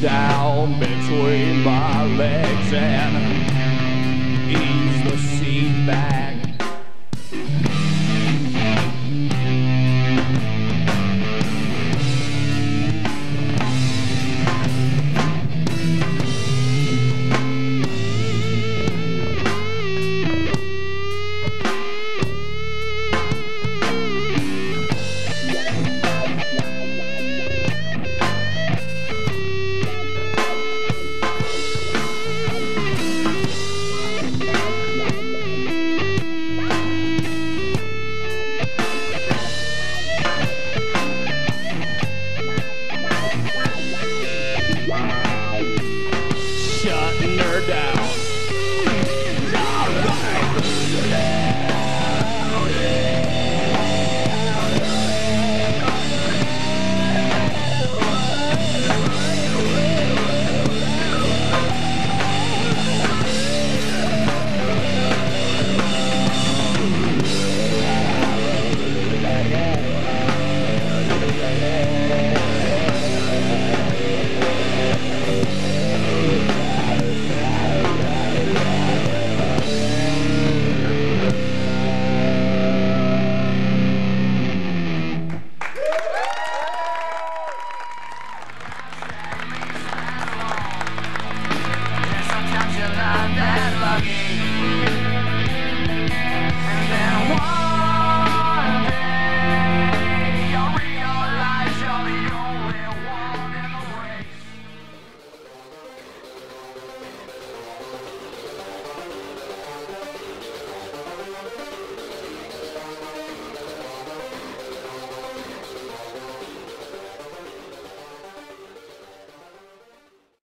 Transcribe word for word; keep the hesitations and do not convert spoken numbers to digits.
Down between my legs.